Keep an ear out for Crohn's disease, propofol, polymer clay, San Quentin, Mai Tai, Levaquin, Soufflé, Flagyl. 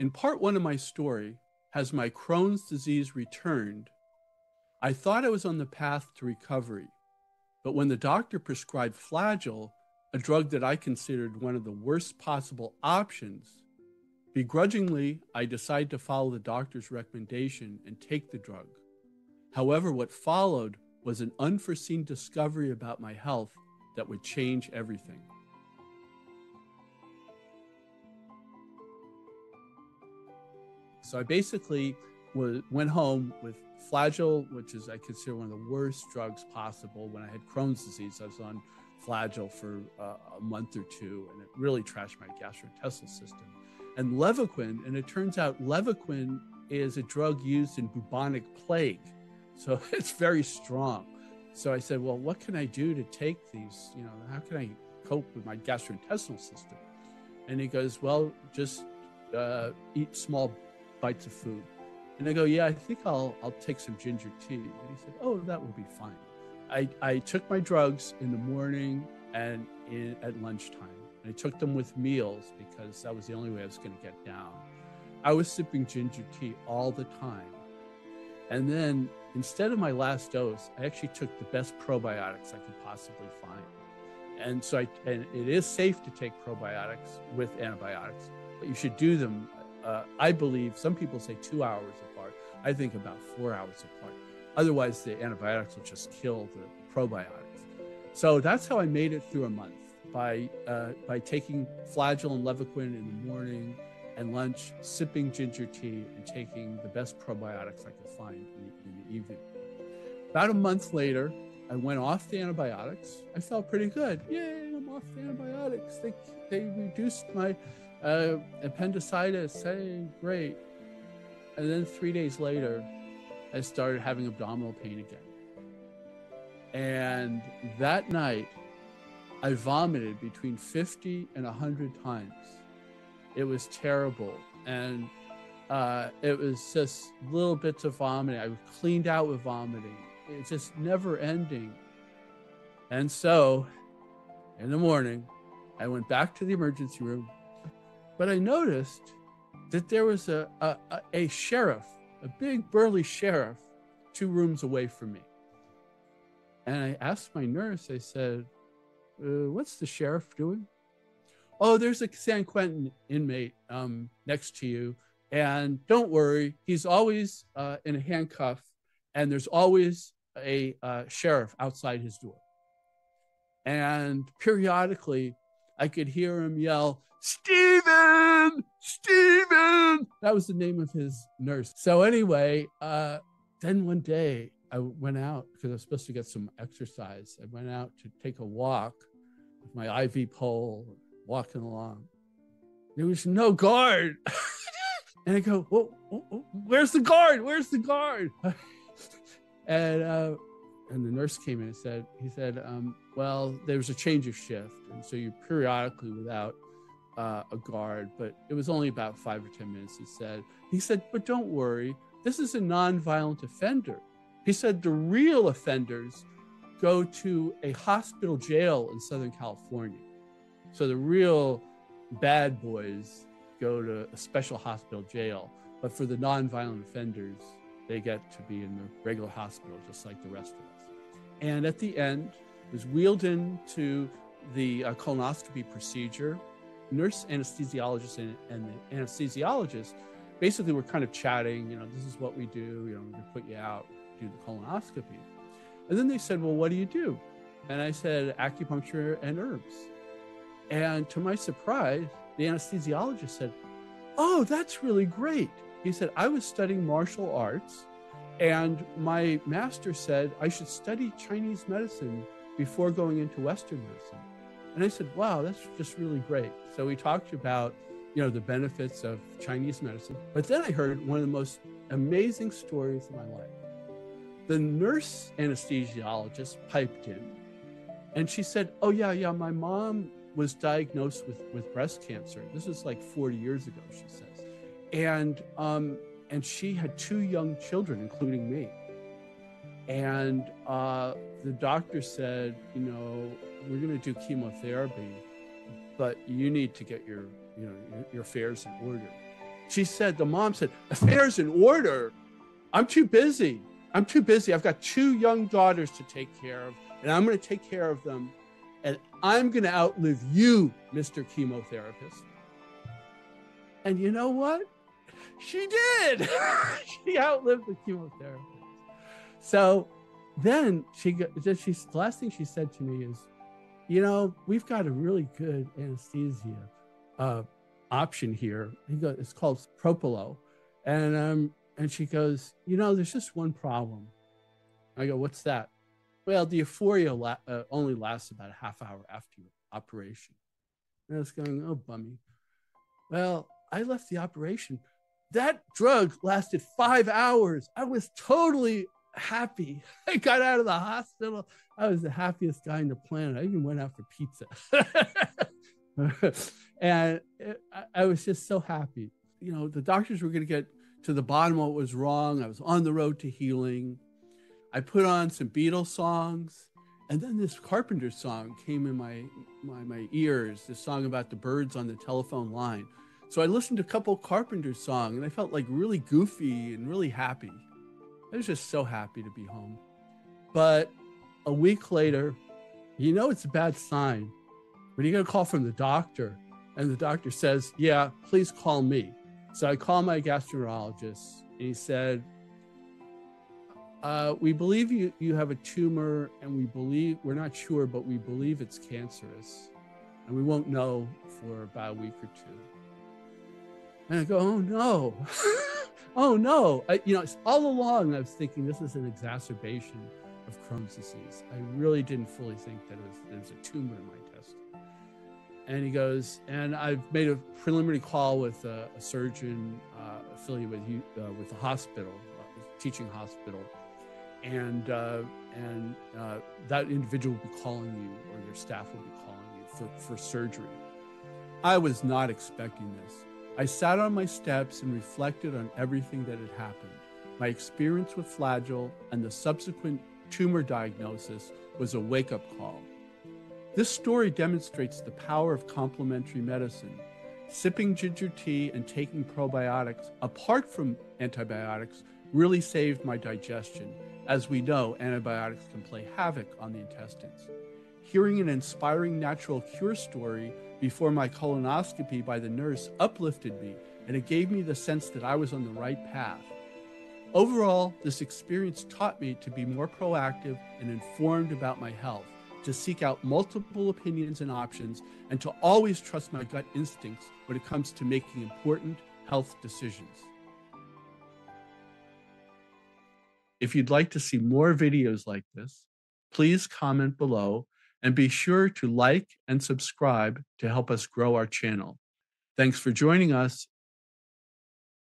In part one of my story, Has My Crohn's Disease Returned?, I thought I was on the path to recovery, but when the doctor prescribed Flagyl, a drug that I considered one of the worst possible options, begrudgingly, I decided to follow the doctor's recommendation and take the drug. However, what followed was an unforeseen discovery about my health that would change everything. So I basically went home with Flagyl, which is I consider one of the worst drugs possible. When I had Crohn's disease, I was on Flagyl for a month or two, and it really trashed my gastrointestinal system. And Levaquin, and it turns out Levaquin is a drug used in bubonic plague. So it's very strong. So I said, well, what can I do to take these? You know, how can I cope with my gastrointestinal system? And he goes, well, just eat small bites of food. And I go, yeah, I think I'll take some ginger tea. And he said, oh, that will be fine. I took my drugs in the morning and at lunchtime. And I took them with meals because that was the only way I was going to get down. I was sipping ginger tea all the time. And then instead of my last dose, I actually took the best probiotics I could possibly find. And so and it is safe to take probiotics with antibiotics, but you should do them, I believe, some people say 2 hours apart. I think about 4 hours apart. Otherwise, the antibiotics will just kill the probiotics. So that's how I made it through a month, by taking Flagyl and Levaquin in the morning and lunch, sipping ginger tea, and taking the best probiotics I could find in the evening. About a month later, I went off the antibiotics. I felt pretty good. Yay, I'm off the antibiotics. They reduced my appendicitis. Hey, great. And then 3 days later, I started having abdominal pain again. And that night, I vomited between 50 and 100 times. It was terrible. And it was just little bits of vomiting. I was cleaned out with vomiting. It's just never ending. And so in the morning, I went back to the emergency room, but I noticed that there was a sheriff, a big burly sheriff, 2 rooms away from me. And I asked my nurse, I said, what's the sheriff doing? Oh, there's a San Quentin inmate next to you. And don't worry, he's always in a handcuff, and there's always a sheriff outside his door. And periodically, I could hear him yell, Stephen, Stephen. That was the name of his nurse. So anyway, then one day I went out because I was supposed to get some exercise. I went out to take a walk with my IV pole, walking along. There was no guard. And I go, whoa, where's the guard? Where's the guard? And the nurse came in and said, well, there was a change of shift. And so you're periodically without a guard, but it was only about 5 or 10 minutes, he said, but don't worry, this is a non-violent offender. He said the real offenders go to a hospital jail in Southern California. So the real bad boys go to a special hospital jail, but for the non-violent offenders, they get to be in the regular hospital, just like the rest of us. And at the end, I was wheeled into the colonoscopy procedure. Nurse anesthesiologist and the anesthesiologist basically were kind of chatting, this is what we do, we're going to put you out, do the colonoscopy. And then they said, well, what do you do? And I said, acupuncture and herbs. And to my surprise, the anesthesiologist said, oh, that's really great. He said, I was studying martial arts, and my master said I should study Chinese medicine before going into Western medicine. And I said, wow, that's just really great. So we talked about, the benefits of Chinese medicine. But then I heard one of the most amazing stories of my life. The nurse anesthesiologist piped in, and she said, oh, yeah, my mom was diagnosed with breast cancer. This is like 40 years ago, she says. And she had 2 young children, including me. And the doctor said, we're going to do chemotherapy, but you need to get your affairs in order. She said, the mom said, affairs in order. I'm too busy. I'm too busy. I've got two young daughters to take care of, and I'm going to take care of them. And I'm going to outlive you, Mr. Chemotherapist. And you know what? She did. She outlived the chemotherapist. So then the last thing she said to me is, you know, we've got a really good anesthesia option here. It's called propofol. And she goes, you know, there's just one problem. I go, what's that? Well, the euphoria only lasts about a half hour after your operation. And I was going, oh, bummy. Well, I left the operation. That drug lasted 5 hours. I was totally happy. I got out of the hospital. I was the happiest guy on the planet. I even went out for pizza. And I was just so happy. You know, the doctors were going to get to the bottom of what was wrong. I was on the road to healing. I put on some Beatles songs, and then this Carpenter song came in my ears, this song about the birds on the telephone line. So I listened to a couple Carpenter songs, and I felt like really goofy and really happy. I was just so happy to be home. But a week later, you know it's a bad sign when you get a call from the doctor, and the doctor says, yeah, please call me. So I called my gastroenterologist, and he said, we believe you have a tumor, and we're not sure, but we believe it's cancerous, and we won't know for about a week or two. And I go, oh no, oh no. All along I was thinking this is an exacerbation of Crohn's disease. I really didn't fully think that there was a tumor in my intestine. And he goes, and I've made a preliminary call with a surgeon affiliated with the hospital, teaching hospital. And that individual will be calling you, or their staff will be calling you for surgery. I was not expecting this. I sat on my steps and reflected on everything that had happened. My experience with Flagyl and the subsequent tumor diagnosis was a wake-up call. This story demonstrates the power of complementary medicine. Sipping ginger tea and taking probiotics, apart from antibiotics, really saved my digestion. As we know, antibiotics can play havoc on the intestines. Hearing an inspiring natural cure story before my colonoscopy by the nurse uplifted me, and it gave me the sense that I was on the right path. Overall, this experience taught me to be more proactive and informed about my health, to seek out multiple opinions and options, and to always trust my gut instincts when it comes to making important health decisions. If you'd like to see more videos like this, please comment below and be sure to like and subscribe to help us grow our channel. Thanks for joining us,